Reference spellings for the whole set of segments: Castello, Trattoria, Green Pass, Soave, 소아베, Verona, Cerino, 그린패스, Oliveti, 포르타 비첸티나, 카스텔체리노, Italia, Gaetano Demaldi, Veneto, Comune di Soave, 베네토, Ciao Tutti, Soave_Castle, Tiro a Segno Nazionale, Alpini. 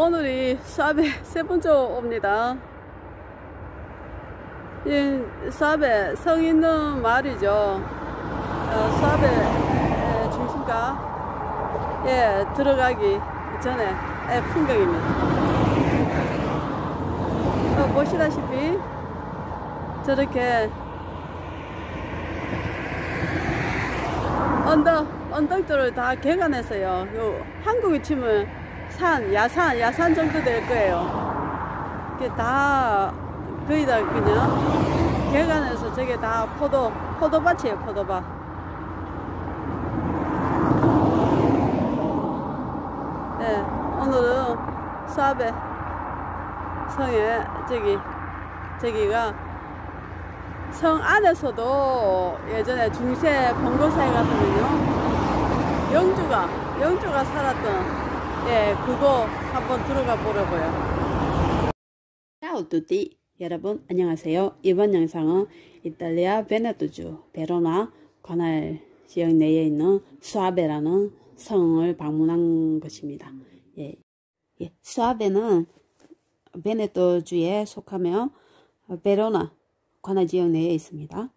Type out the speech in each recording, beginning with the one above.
오늘이 소ave 세 번째 옵니다. 이 소ave 성 있는 마을이죠. 소ave 중심가 들어가기 전에 풍경입니다. 보시다시피 저렇게 언덕들을 다 개간했어요. 요 한국의 침을 야산 정도 될 거예요. 이게 다 거의 다 그냥 개간해서 저게 다 포도밭이에요, 포도밭. 네, 오늘은 소ave 성에 저기가 성 안에서도 예전에 중세 봉고사회 같으면요, 영주가 살았던 그거 한번 들어가 보려고요. Ciao Tutti, 여러분 안녕하세요. 이번 영상은 이탈리아 베네토주 베로나 관할 지역 내에 있는 소아베라는 성을 방문한 것입니다. 소아베는 베네토주에 속하며 베로나 관할 지역 내에 있습니다.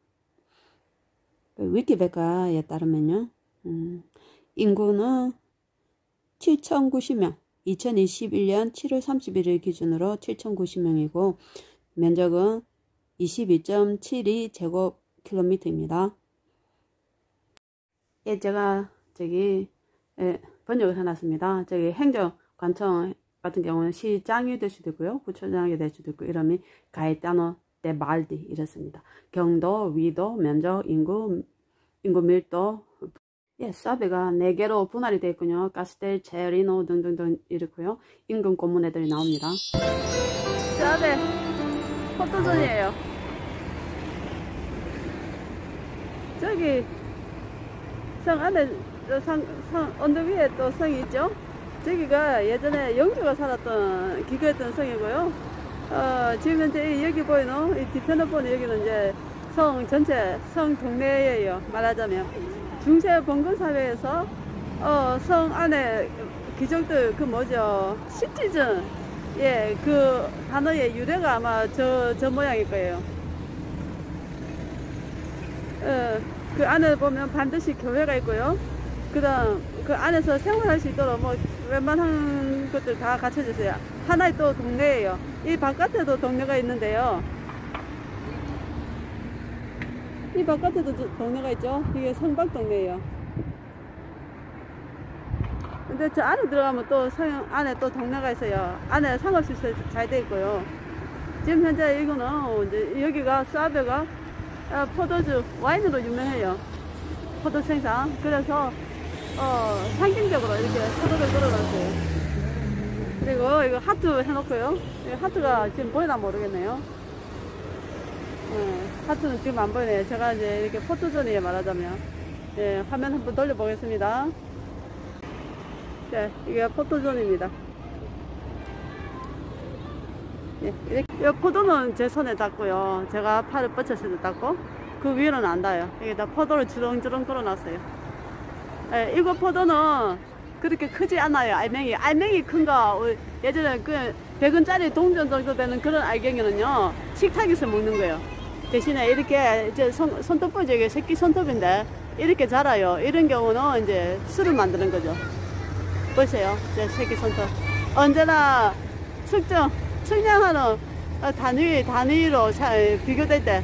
위키백과에 따르면요, 인구는 7,090명, 2021년 7월 31일 기준으로 7,090명이고 면적은 22.72제곱킬로미터입니다. 제가 번역을 해놨습니다. 행정관청 같은 경우는 시장이 될 수도 있고요, 구청장이 될 수도 있고, 이름이 가에타노 데말디 이랬습니다. 경도, 위도, 면적, 인구 밀도. 소아베가 4개로 분할이 되어 있군요. 카스텔, 체리노 등등등 이렇고요. 인근 고문회들이 나옵니다. 소아베 포토존이에요. 저기 성 안에 언덕 위에 또 성이 있죠. 저기가 예전에 영주가 살았던 기거했던 성이고요. 지금 현재 여기 보이는 이 뒤편에 보는 여기는 이제 성 전체 성 동네예요. 말하자면 중세 봉건사회에서 성 안에 귀족들 시티즌 그 단어의 유래가 아마 저 모양일 거예요. 그 안에 보면 반드시 교회가 있고요. 그다음 그 안에서 생활할 수 있도록 웬만한 것들 다 갖춰져 있어요. 하나의 또 동네예요. 이 바깥에도 동네가 있는데요. 이 바깥에도 동네가 있죠. 이게 성박 동네예요. 근데 저 안에 들어가면 또 성 안에 또 동네가 있어요. 안에 상업시설 잘 돼 있고요. 지금 현재 이거는 이제 여기가 소아베가 포도주 와인으로 유명해요. 포도 생산. 그래서 상징적으로 이렇게 포도를 들어놨어요. 그리고 이거 하트 해놓고요. 이 하트가 지금 보이나 모르겠네요. 하트는 지금 안 보이네요. 제가 이제 이렇게 포토존이에요, 말하자면. 화면 한번 돌려보겠습니다. 이게 포토존입니다. 이 포도는 제 손에 닿고요. 제가 팔을 뻗쳤을 때 닿고, 그 위로는 안 닿아요. 이게 다 포도를 주렁주렁 끌어놨어요. 이거 포도는 그렇게 크지 않아요, 알맹이. 알맹이 큰 거, 예전에 그 100원짜리 동전 정도 되는 그런 알갱이는요, 식탁에서 먹는 거예요. 대신에 이렇게 이제 손톱은 이게 새끼 손톱인데 이렇게 자라요. 이런 경우는 이제 술을 만드는 거죠. 보세요, 이제 새끼 손톱. 언제나 측량하는 단위로 비교될 때,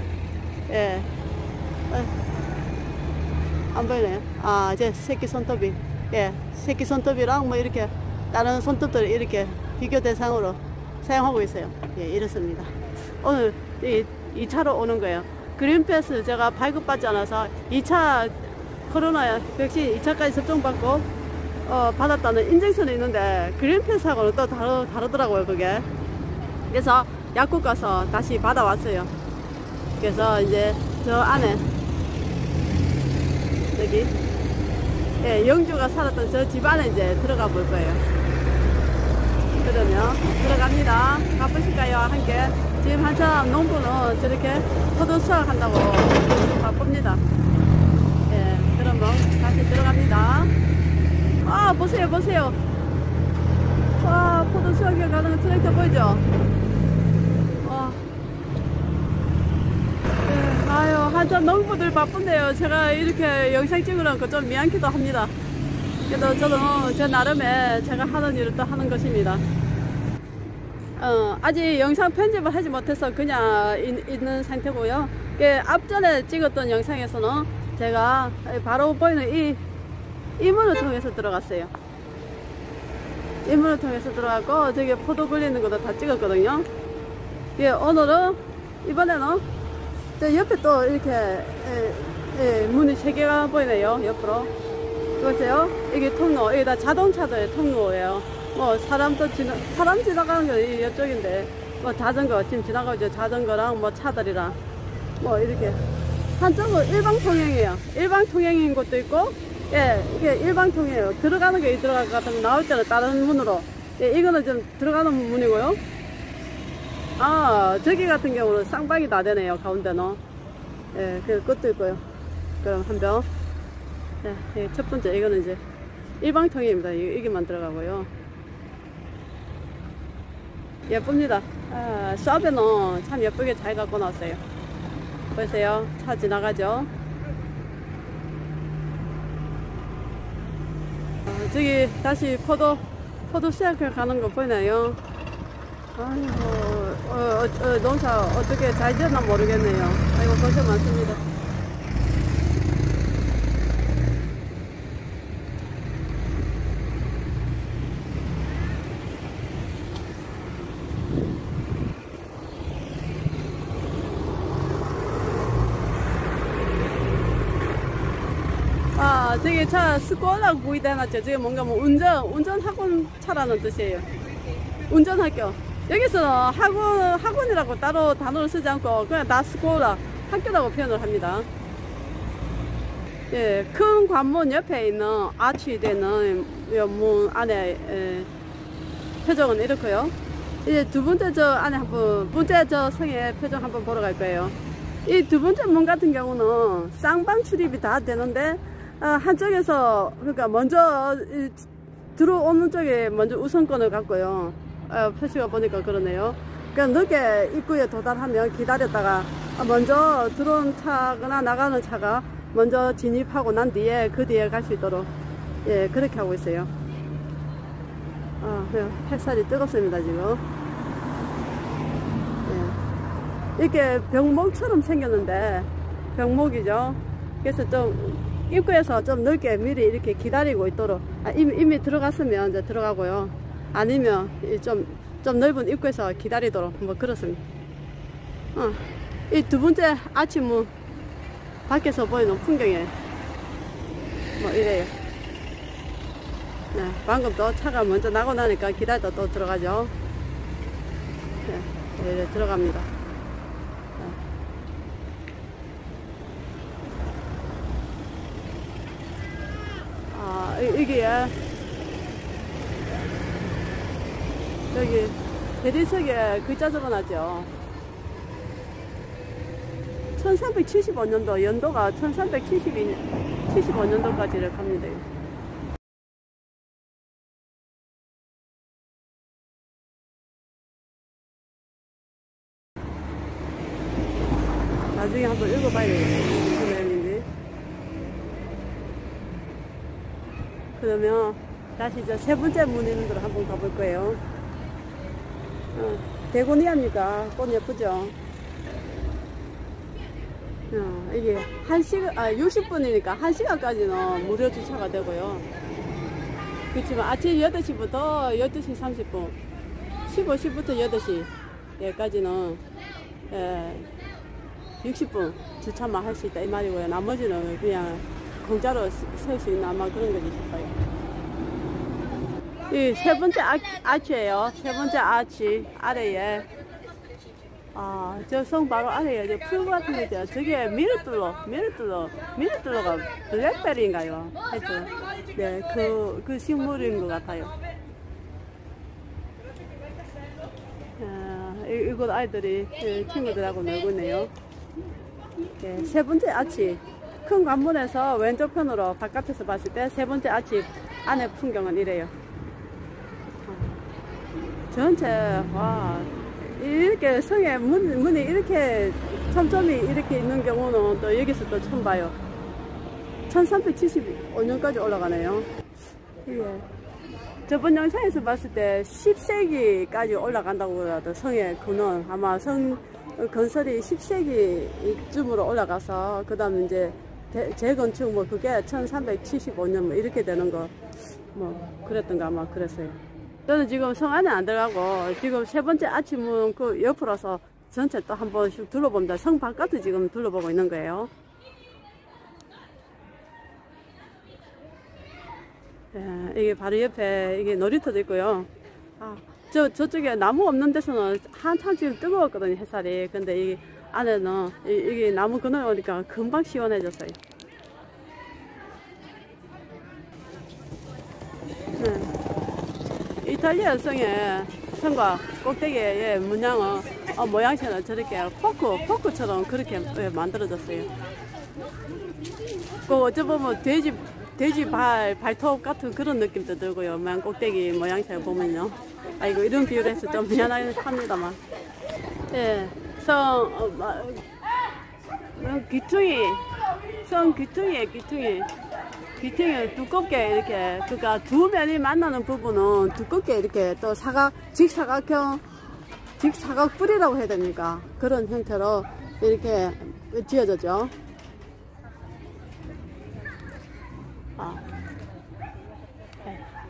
안 보이네요. 아, 이제 새끼 손톱이, 새끼 손톱이랑 이렇게 다른 손톱들 이렇게 비교 대상으로 사용하고 있어요. 이렇습니다. 오늘 이 2차로 오는 거예요. 그린패스 제가 발급받지 않아서 2차 코로나 백신 2차까지 접종받고 받았다는 인증서는 있는데 그린패스하고는 또 다르더라고요, 그게. 그래서 약국 가서 다시 받아왔어요. 그래서 이제 저 안에 여기 영주가 살았던 저 집 안에 이제 들어가 볼 거예요. 그러면 들어갑니다. 바쁘실까요? 함께. 지금 한참 농부는 저렇게 포도 수확한다고 바쁩니다. 그러면 다시 들어갑니다. 보세요. 와, 코도 수학이랑 가는 트랙터 보이죠? 네, 아유, 한참 농부들 바쁜데요. 제가 이렇게 영상 찍으려는 거 좀 미안하기도 합니다. 그래도 저도 제 나름의 제가 하는 일을 또 하는 것입니다. 아직 영상 편집을 하지 못해서 그냥 있는 상태고요. 앞전에 찍었던 영상에서는 제가 바로 보이는 이 문을 통해서 들어갔어요. 이 문을 통해서 들어갔고 저기 포도 굴리는 것도 다 찍었거든요. 예, 오늘은 이번에는 저 옆에 또 이렇게 문이 세 개가 보이네요. 옆으로 보세요. 이게 통로, 이게 다 자동차들의 통로예요. 뭐 사람 지나가는 게 이쪽인데, 뭐 자전거 지금 지나가고 있죠. 자전거랑 뭐 차들이랑 뭐 이렇게 한쪽은 일방통행이에요. 일방통행인 것도 있고, 예, 이게 일방통행이에요. 들어가는 게 들어갈 것 같으면 나올 때는 다른 문으로. 예, 이거는 좀 들어가는 문이고요. 아, 저기 같은 경우는 쌍방이 다 되네요. 가운데는. 예, 그것도 있고요. 그럼 한 병. 예, 예, 첫 번째 이거는 이제 일방통행입니다. 이게만 들어가고요. 예쁩니다. 아, 소아베는 참 예쁘게 잘 갖고 나왔어요. 보세요. 차 지나가죠. 저기 다시 포도 수확을 가는 거 보이나요? 아이고, 농사 어떻게 잘 지었나 모르겠네요. 아이고, 고생 많습니다. 저기 차 스코어라고 보이다 해놨죠. 저게 뭔가 뭐 운전학원 차라는 뜻이에요. 운전학교. 여기서는 학원이라고 따로 단어를 쓰지 않고 그냥 다 스코어라, 학교라고 표현을 합니다. 예, 큰 관문 옆에 있는 아치 되는 문 안에, 예, 표정은 이렇고요. 이제 두 번째 저 안에 한번, 번째 저 성의 표정 한번 보러 갈 거예요. 이 두 번째 문 같은 경우는 쌍방 출입이 다 되는데, 한쪽에서, 그러니까 먼저 들어오는 쪽에 먼저 우선권을 갖고요. 표시가 보니까 그러네요. 그러니까 늦게 입구에 도달하면 기다렸다가 먼저 들어온 차거나 나가는 차가 먼저 진입하고 난 뒤에 그 뒤에 갈 수 있도록, 예, 그렇게 하고 있어요. 햇살이 뜨겁습니다 지금. 예, 이렇게 병목처럼 생겼는데 병목이죠. 그래서 좀 입구에서 좀 넓게 미리 이렇게 기다리고 있도록, 이미 들어갔으면 이제 들어가고요. 아니면 좀 넓은 입구에서 기다리도록 뭐 그렇습니다. 이 두 번째 아침문 밖에서 보이는 풍경에 뭐 이래요. 네, 방금 또 차가 먼저 나고 나니까 기다리다 또 들어가죠. 네, 이래 들어갑니다. 여기에 여기 대리석에 글자 적어놨죠. 1375년도, 연도가 1375년도까지를 갑니다. 나중에 한번 읽어봐야 되겠어요. 그러면 다시 저 세 번째 문 있는 데로 한번 가볼 거예요. 대고니아입니다. 꽃 예쁘죠? 이게 1시간, 60분이니까 1시간까지는 무료 주차가 되고요. 그렇지만 아침 8시부터 12시 30분, 15시부터 8시까지는, 예, 60분 주차만 할 수 있다 이 말이고요. 나머지는 그냥 공짜로 설 수 있는 아마 그런 거지 싶어요. 이 세 번째 아치예요. 세 번째 아치 아래에, 저 성 바로 아래에 저 풀 같은 거 있죠. 저게 미르뚤로가 블랙베리인가요? 하여튼 네, 그 식물인 것 같아요. 이곳 아이들이 친구들하고 놀고 있네요. 네, 세 번째 아치. 큰 관문에서 왼쪽편으로 바깥에서 봤을 때 세 번째 아침 안의 풍경은 이래요. 전체 와, 이렇게 성에 문이 이렇게 첨점이 이렇게 있는 경우는 또 여기서 또 처음 봐요. 1375년까지 올라가네요. 예. 저번 영상에서 봤을 때 10세기까지 올라간다고 하더라도 성의 근원 아마 성 건설이 10세기쯤으로 올라가서 그 다음 이제 재건축 뭐 그게 1375년 뭐 이렇게 되는 거 뭐 그랬던가 아마 그랬어요. 저는 지금 성 안에 안 들어가고 지금 세 번째 아침은 그 옆으로서 전체 또 한 번씩 둘러봅니다. 성 바깥을 지금 둘러보고 있는 거예요. 예, 이게 바로 옆에 이게 놀이터도 있고요. 아, 저쪽에 나무 없는 데서는 한참 지금 뜨거웠거든요, 햇살이. 근데 이 안에는 이게 나무 근원에 오니까 금방 시원해졌어요. 네. 이탈리아 성과 꼭대기에 문양은 모양새는 저렇게 포크처럼 그렇게 만들어졌어요. 그 어쩌면 돼지 발톱 같은 그런 느낌도 들고요. 맨 꼭대기 모양새 보면요. 아이고, 이런 비유를 해서 좀 미안하긴 합니다만. 예. 귀퉁이를 두껍게 이렇게, 그러니까 두 면이 만나는 부분은 두껍게 이렇게 또 직사각 뿌리라고 해야 됩니까? 그런 형태로 이렇게 지어졌죠.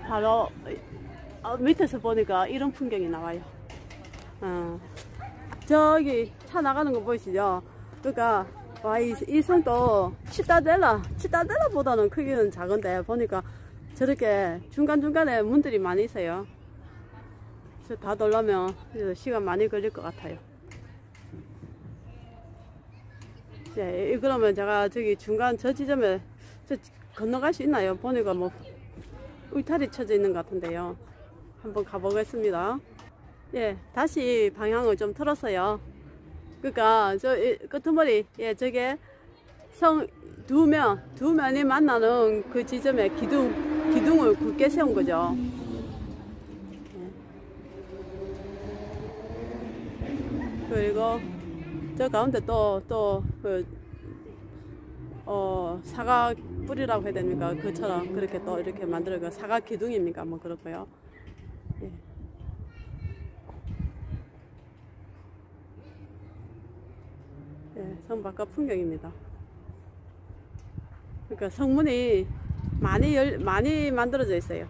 바로 밑에서 보니까 이런 풍경이 나와요. 저기 차 나가는 거 보이시죠? 그러니까 와, 이 성도 치타델라보다는 크기는 작은데 보니까 저렇게 중간중간에 문들이 많이 있어요. 그래서 다 돌려면 시간 많이 걸릴 것 같아요. 네, 그러면 제가 저기 중간 저 지점에 건너갈 수 있나요? 보니까 뭐 울타리 쳐져 있는 것 같은데요. 한번 가보겠습니다. 예, 다시 방향을 좀 틀었어요. 그러니까 저 끝머리, 예, 저게 성 두 면이 만나는 그 지점에 기둥을 굳게 세운 거죠. 예. 그리고 저 가운데 또 사각 뿌리라고 해야 됩니까? 그처럼 그렇게 또 이렇게 만들어서 사각 기둥입니까? 뭐 그렇고요. 예. 예, 성 바깥 풍경입니다. 그러니까 성문이 많이 만들어져 있어요.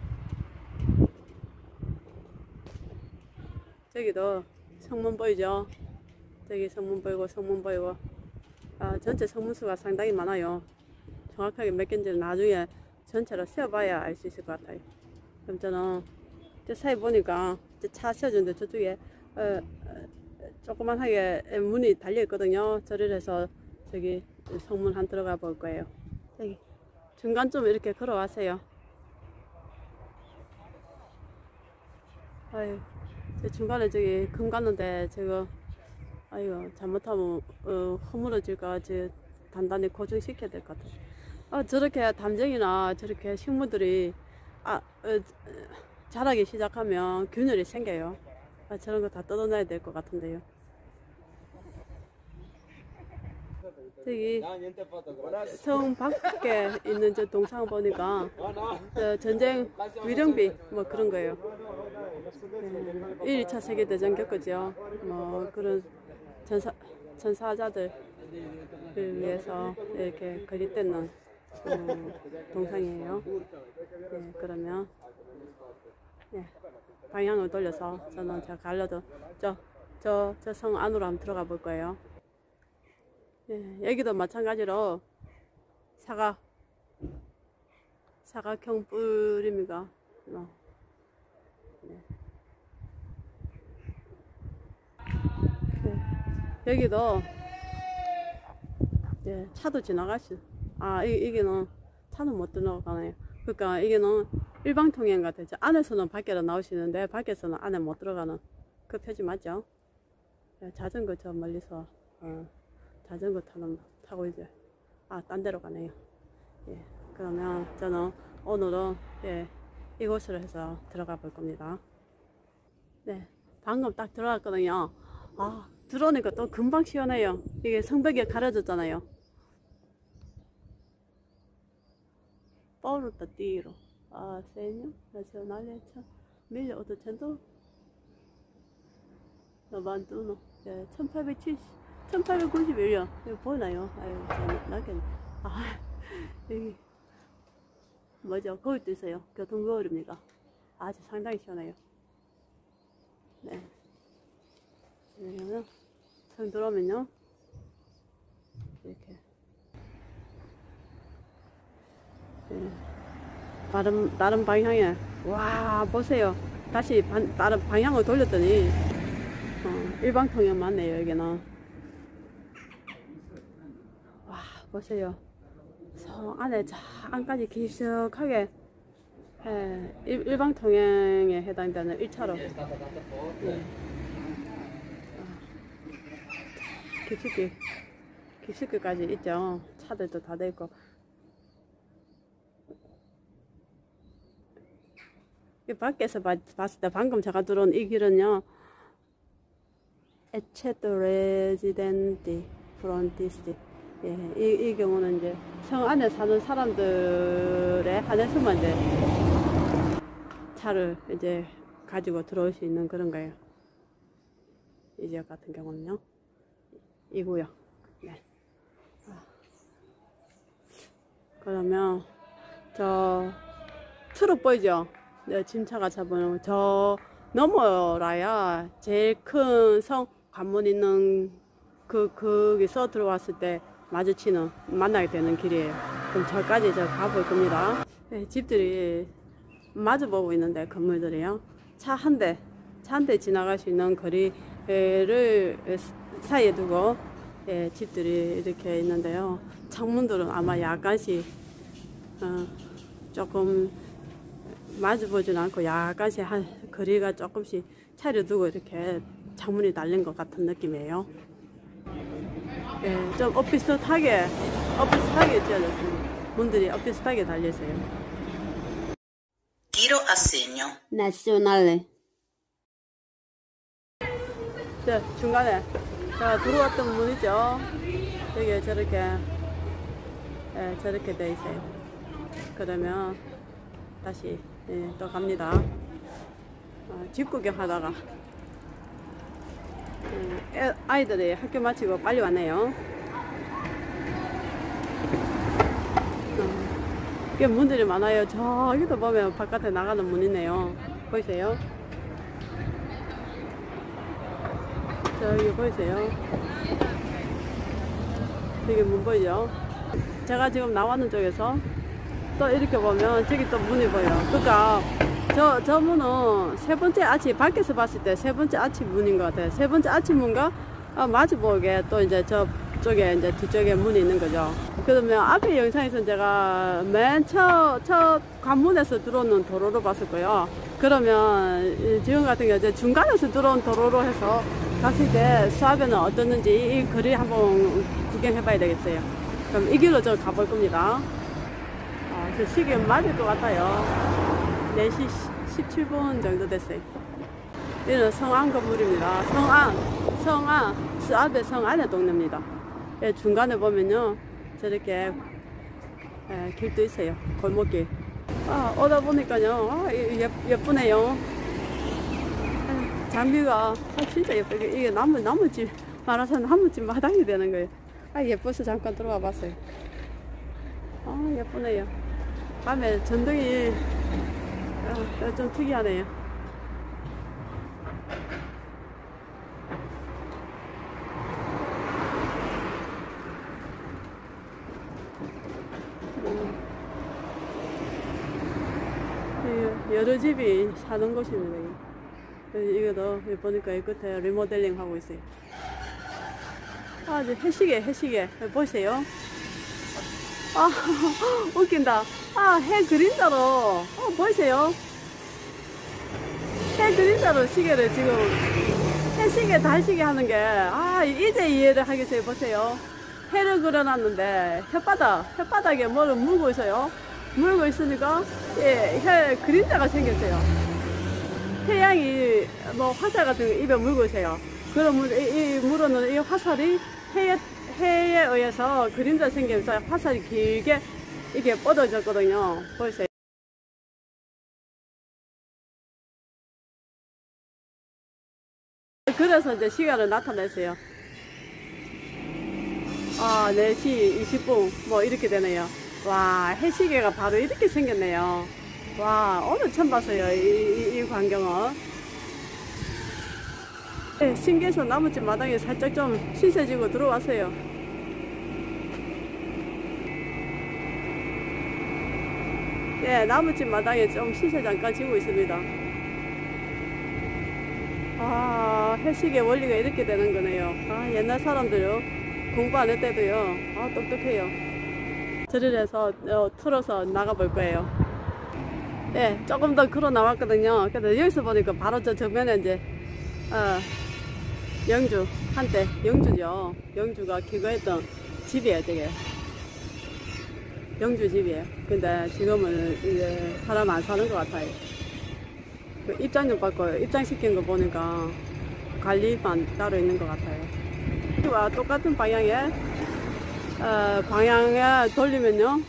저기도 성문 보이죠? 저기 성문 보이고. 아, 전체 성문수가 상당히 많아요. 정확하게 몇 개인지는 나중에 전체로 세어봐야 알 수 있을 것 같아요. 그럼 저는 저 사이 보니까 차 세워주는데 저쪽에 조그만하게 문이 달려있거든요. 저를 해서 저기 성문 한 들어가 볼 거예요. 여기 중간쯤 이렇게 걸어와세요. 아유, 저 중간에 저기 금 갔는데 저거 아이고, 잘못하면 허물어질까 단단히 고정시켜야 될 것 같아요. 저렇게 담쟁이나 저렇게 식물들이 자라기 시작하면 균열이 생겨요. 저런 거 다 뜯어놔야 될 것 같은데요. 저기 성 밖에 있는 저 동상 보니까 전쟁 위령비 뭐 그런 거예요. 1차 세계대전 겪었죠. 뭐 그런 전사자들을 위해서 이렇게 건립되는 동상이에요. 네, 그러면 네, 방향을 돌려서 저는 제가 가려도 저 성 안으로 한번 들어가 볼 거예요. 예, 여기도 마찬가지로 사각형 뿌리입니다. 예, 여기도 예, 차도 지나갈 수. 이게는 차는 못 들어가네요. 그러니까 이게는 일방통행 같아요. 안에서는 밖으로 나올 수 있는데 밖에서는 안에 못 들어가는 그 표지 맞죠? 예, 자전거 저 멀리서. 자전거 타고 이제 딴 데로 가네요. 예, 그러면 저는 오늘은 예, 이곳으로 해서 들어가 볼 겁니다. 네, 방금 딱 들어왔거든요. 아, 들어오니까 또 금방 시원해요. 이게 성벽이 가려졌잖아요. Porta Tiro a Segno Nazionale 1891. 네, 1891년. 이거 보이나요? 아유, 잘 나겠네. 아, 여기. 뭐죠? 거울도 있어요. 교통거울입니다. 아주 상당히 시원해요. 네. 그러면, 처음 들어오면요. 이렇게. 네. 다른 방향에. 와, 보세요. 다시 다른 방향을 돌렸더니, 일방통행 맞네요, 여기는. 와, 보세요. 저 안에 저 안까지 깊숙하게 일방통행에 해당되는 1차로 네. 깊숙이까지 있죠. 차들도 다 돼 있고 밖에서 봤을 때 방금 제가 들어온 이 길은요 에체토 레지덴티 프론티스티 이 경우는 이제 성 안에 사는 사람들에 한해서만 이제 차를 이제 가지고 들어올 수 있는 그런 거예요. 이 지역 같은 경우는요. 이 구역. 네. 그러면 저 트럭 보이죠? 네, 짐차가 잡으면 저 넘어라야 제일 큰 성 관문 있는 거기서 들어왔을 때 마주치는 만나게 되는 길이에요. 그럼 저까지 저 가볼 겁니다. 네, 집들이 마주 보고 있는데 건물들이요. 차 한 대 지나갈 수 있는 거리를 사이에 두고 예, 집들이 이렇게 있는데요. 창문들은 아마 약간씩 조금 마주 보진 않고 약간씩 한 거리가 조금씩 차려 두고 이렇게 창문이 달린 것 같은 느낌이에요. 예, 좀 엇비슷하게 지어졌습니다. 문들이 엇비슷하게 달려있어요. Tiro a Segno Nazionale. 자, 중간에 자, 들어왔던 문이죠. 여기 저렇게 예, 저렇게 돼 있어요. 그러면 다시 예, 또 갑니다. 집 구경하다가 아이들이 학교 마치고 빨리 왔네요. 꽤 문들이 많아요. 저기도 보면 바깥에 나가는 문이네요. 보이세요? 저기 보이세요? 저기 문 보이죠? 제가 지금 나왔는 쪽에서 또 이렇게 보면 저기 또 문이 보여요. 그러니까 저 문은 세 번째 아치, 밖에서 봤을 때 세 번째 아치 문인 것 같아요. 세 번째 아치 문과 마주보게 또 이제 저쪽에 이제 뒤쪽에 문이 있는 거죠. 그러면 앞에 영상에서는 제가 맨 첫 관문에서 들어오는 도로로 봤었고요. 그러면 지금 같은 경우 이제 중간에서 들어온 도로로 해서 봤을 때 소아베는 어떻는지 이 거리 한번 구경해 봐야 되겠어요. 그럼 이 길로 저 가볼 겁니다. 저 시계 맞을 것 같아요. 4시 17분 정도 됐어요. 이는 성안 건물입니다. 성안, 소아베 성안의 동네입니다. 중간에 보면요, 저렇게 길도 있어요. 골목길. 오다 보니까요, 예쁘네요. 장미가 진짜 예쁘게 이게 나무집 마라산 나무집 마당이 되는 거예요. 예뻐서 잠깐 들어와 봤어요. 예쁘네요. 밤에 전등이 좀 특이하네요. 여러 집이 사는 곳입니다. 이거도 보니까 이 끝에 리모델링 하고 있어요. 이제 해시계 보세요. 웃긴다. 해 그림자로 보이세요? 해 그림자로 시계를 지금 해시계 달시계 하는 게 이제 이해를 하겠어요. 보세요. 해를 그려놨는데 혓바닥에 뭐를 물고 있어요. 물고 있으니까 예, 혀 그림자가 생겼어요. 태양이 뭐 화살 같은 거 입에 물고세요. 그러면 이 물어는 이 화살이 해에 의해서 그림자 생기면서 화살이 길게 이게 뻗어졌거든요. 보이세요? 그래서 이제 시간을 나타냈어요. 아, 4시 20분 뭐 이렇게 되네요. 와, 해시계가 바로 이렇게 생겼네요. 와, 오늘 처음 봤어요. 이 광경은. 네, 신기해서 나무집 마당에 살짝 좀 신세지고 들어왔어요. 네, 나무집 마당에 좀 신세 잠깐 지고 있습니다. 아, 해시계 원리가 이렇게 되는 거네요. 아, 옛날 사람들요, 공부 안 할 때도요, 아, 똑똑해요. 저를 해서 틀어서 나가볼 거예요. 예, 조금 더 걸어 나왔거든요. 근데 여기서 보니까 바로 저 정면에 이제 영주, 한때 영주죠. 영주가 기거했던 집이에요, 되게. 영주 집이에요. 근데 지금은 이제 사람 안 사는 것 같아요. 그 입장료 받고 입장시킨 거 보니까 관리만 따로 있는 것 같아요. 이와 똑같은 방향에 돌리면요,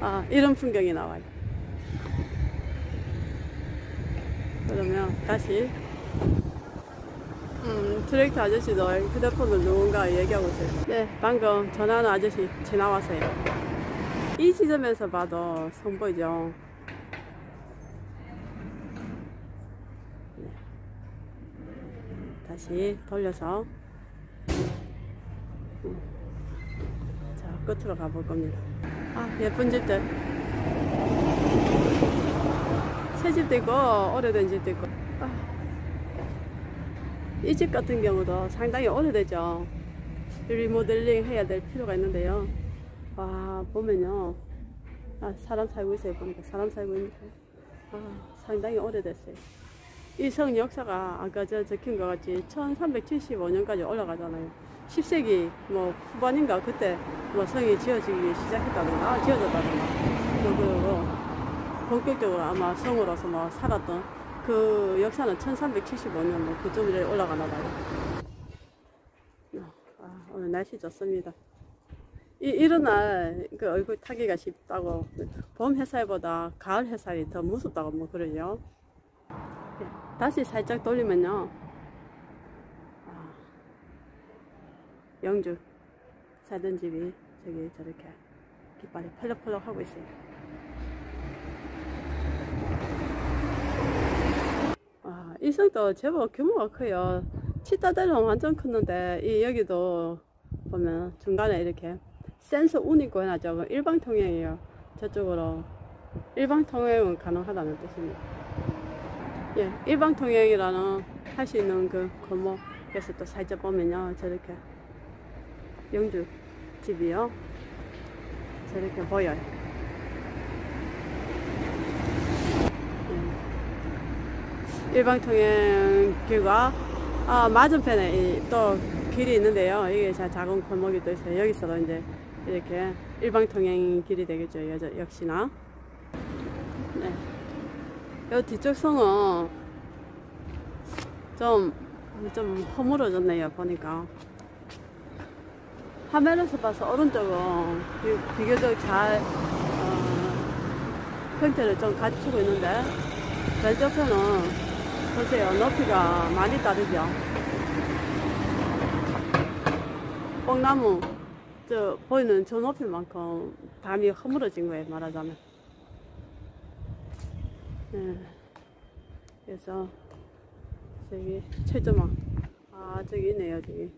아, 이런 풍경이 나와요. 그러면 다시 트랙터 아저씨도 휴대폰으로 누군가 얘기하고 있어요. 네, 방금 전화하는 아저씨 지나왔어요. 이 지점에서 봐도 선보이죠. 네. 다시 돌려서 자, 끝으로 가볼 겁니다. 아, 예쁜 집들. 새 집도 있고 오래된 집도 있고. 아, 이 집 같은 경우도 상당히 오래되죠. 리모델링 해야 될 필요가 있는데요. 와, 보면요, 아, 사람 살고 있어요. 보니까 사람 살고 있는데, 아, 상당히 오래됐어요. 이 성 역사가 아까 저 적힌 것 같이 1375년까지 올라가잖아요. 10세기 뭐 후반인가 그때 뭐 성이 지어지기 시작했다던가 지어졌다던가, 그리고 본격적으로 아마 성으로서 뭐 살았던 그 역사는 1375년 뭐 그쯤에 올라가나 봐요. 아, 오늘 날씨 좋습니다. 이런 날 그 얼굴 타기가 쉽다고, 봄 햇살보다 가을 햇살이 더 무섭다고 뭐 그러죠. 다시 살짝 돌리면요, 영주 살던 집이 저기 저렇게 깃발이 펄럭펄럭 하고 있어요. 아, 이 성도 제법 규모가 커요. 치타델은 완전 컸는데, 이 여기도 보면 중간에 이렇게 센서 운이고 해놨죠. 일방 통행이에요. 저쪽으로 일방 통행은 가능하다는 뜻입니다. 예, 일방 통행이라는 할 수 있는 그 골목에서 또 살짝 보면요, 저렇게 영주 집이요, 저렇게 보여요. 일방통행 길과, 아, 맞은편에 또 길이 있는데요, 이게 작은 골목이 또 있어요. 여기서도 이제 이렇게 일방통행 길이 되겠죠. 역시나. 네. 이 뒤쪽 성은 좀 허물어졌네요, 보니까. 화면에서 봐서 오른쪽은 비교적 잘 형태를 좀 갖추고 있는데, 왼쪽편은 보세요, 높이가 많이 다르죠. 뽕나무 저 보이는 저 높이만큼 담이 허물어진 거예요, 말하자면. 네. 그래서 저기 최저망, 아, 저기 있네요, 저기.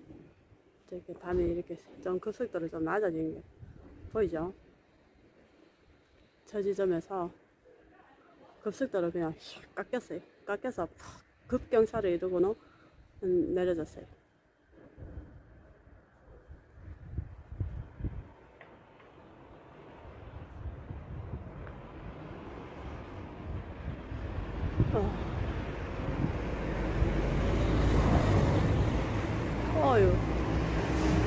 이렇게 밤에 이렇게 좀 급속도로 좀 낮아진 게 보이죠? 저 지점에서 급속도로 그냥 깎였어요. 깎여서 푹 급경사를 이루고는 내려졌어요.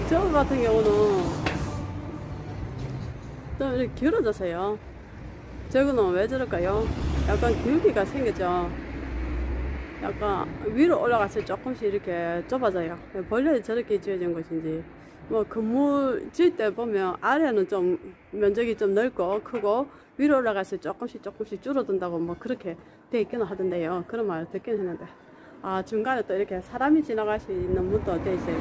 저거 같은 경우는 좀 이렇게 길어졌어요. 저거는 왜 저럴까요? 약간 기울기가 생겼죠. 약간 위로 올라가서 조금씩 이렇게 좁아져요. 원래 저렇게 지어진 것인지. 뭐 건물 지을 때 보면 아래는 좀 면적이 좀 넓고 크고 위로 올라가서 조금씩 줄어든다고 뭐 그렇게 돼 있기는 하던데요. 그런 말을 듣긴 했는데, 아 중간에 또 이렇게 사람이 지나갈 수 있는 문도 돼 있어요.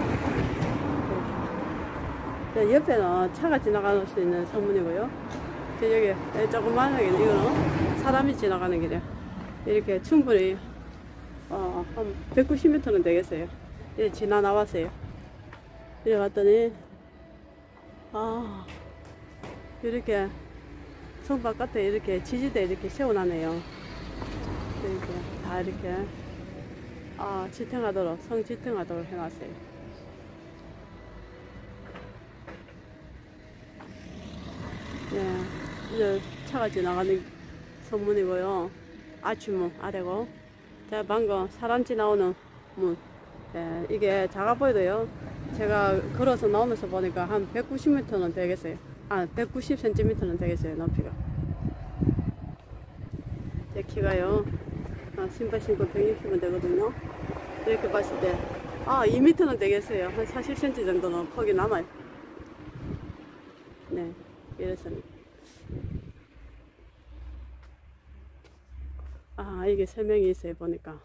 이렇게. 옆에는 차가 지나갈 수 있는 성문이고요. 여기 조그만 이거는 사람이 지나가는 길이에요. 이렇게 충분히 한 190m는 되겠어요. 이제 지나 나왔어요. 이래 봤더니 이렇게 성 바깥에 이렇게 지지대 이렇게 세워놨네요. 이렇게 다 이렇게 지탱하도록, 성 지탱하도록 해놨어요. 네, 이제 차가 지나가는 성문이고요. 아침문 아래고, 제가 방금 사람 지나오는 문. 네, 이게 작아 보이도요. 제가 걸어서 나오면서 보니까 한 190m는 되겠어요. 190cm는 되겠어요, 높이가. 제 키가요, 신발 신고 160은 되거든요. 이렇게 봤을 때, 2m는 되겠어요. 한 40cm 정도는 폭이 남아요. 네, 이랬습니다. 이게 3명이 있어요, 보니까.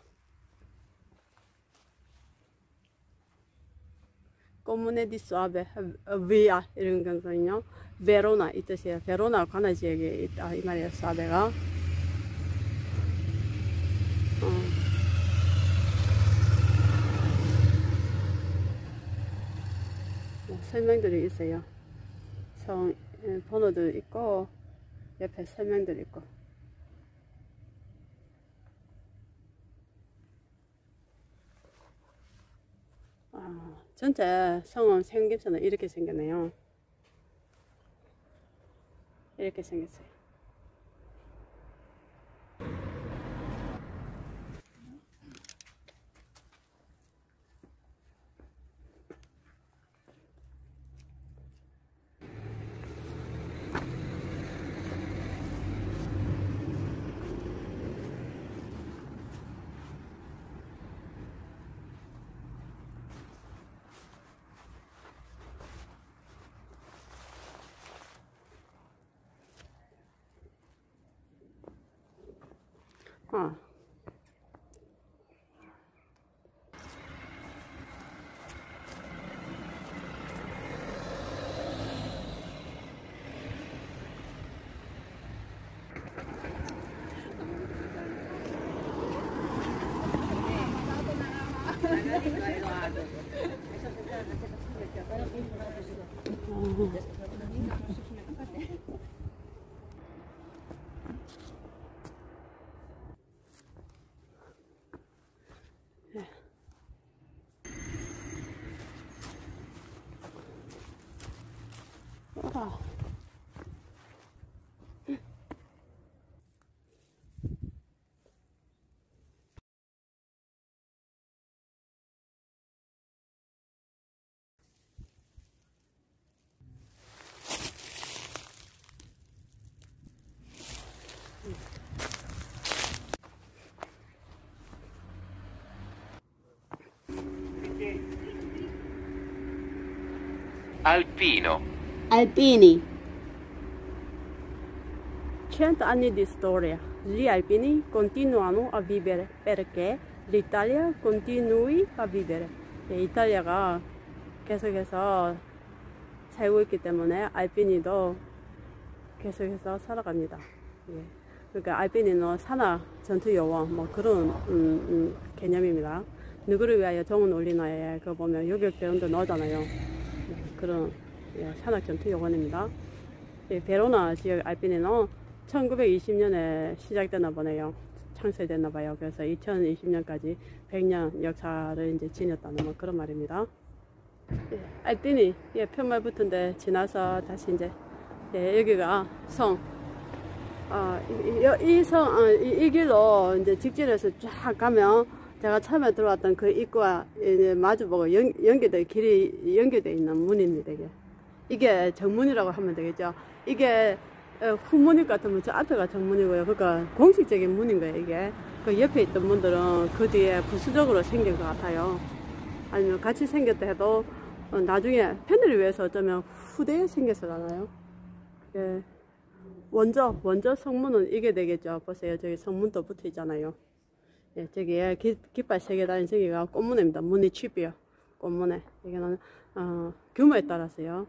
Comune di Soave, via 이런 경우는요, 베로나 이 뜻이에요. 베로나 관할 지역에 있다 이 말이에요. 소아베가. 설명들이 있어요. 성 번호도 있고 옆에 설명들이 있고. 전체 성은 생김새는 이렇게 생겼네요. 이렇게 생겼어요. Alpino. Alpini. 100 anni di storia. Gli alpini continuano a vivere perché l'Italia continui a vivere. 네, 이탈리아가 계속해서 살고 있기 때문에 알피니도 계속해서 살아갑니다. 예. 그러니까 알피니는 산악 전투 여왕 뭐 그런 개념입니다. 누구를 위하여 정은 올리나에 그거 보면 요격 대원도 나오잖아요. 그런 산악전투 요원입니다. 베로나 지역 알피니는 1920년에 시작되나 보네요. 창설됐나 봐요. 그래서 2020년까지 100년 역사를 이제 지녔다는 뭐 그런 말입니다. 예, 알피니, 예, 편말 붙은데 지나서 다시 이제, 예, 여기가 성. 이 길로 이제 직진해서 쫙 가면 제가 처음에 들어왔던 그 입구와 이제 마주보고 연결된 길이 연결되어 있는 문입니다. 이게 정문이라고 하면 되겠죠. 이게 후문입 같은 문, 저 앞에가 정문이고요. 그러니까 공식적인 문인 거예요, 이게. 그 옆에 있던 문들은 그 뒤에 부수적으로 생긴 것 같아요. 아니면 같이 생겼다 해도 나중에 팬들을 위해서 어쩌면 후대에 생겼을라나요? 예. 먼저 성문은 이게 되겠죠. 보세요. 저기 성문도 붙어 있잖아요. 예, 저기에 깃발 3개 달린 저기가 꽃무늬입니다. 무늬 칩이요. 꽃무늬. 이거는 규모에 따라서요.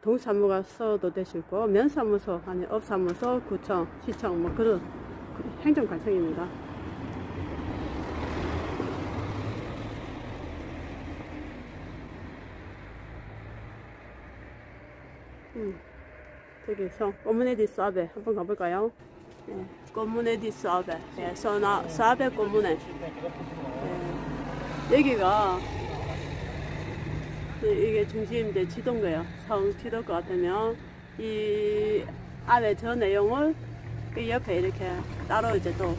동사무소도 될 수 있고, 면사무소, 아니 업사무소, 구청, 시청, 뭐 그런 행정관청입니다. 저기서 Comune di Soave 한번 가볼까요? 네, Comune di Soave, 예, Soave Comune. 예, 여기가 이게 중심인데 지도인 거예요. 성 지도일 것 같으면 이 안에 저 내용을 이 옆에 이렇게 따로 이제 또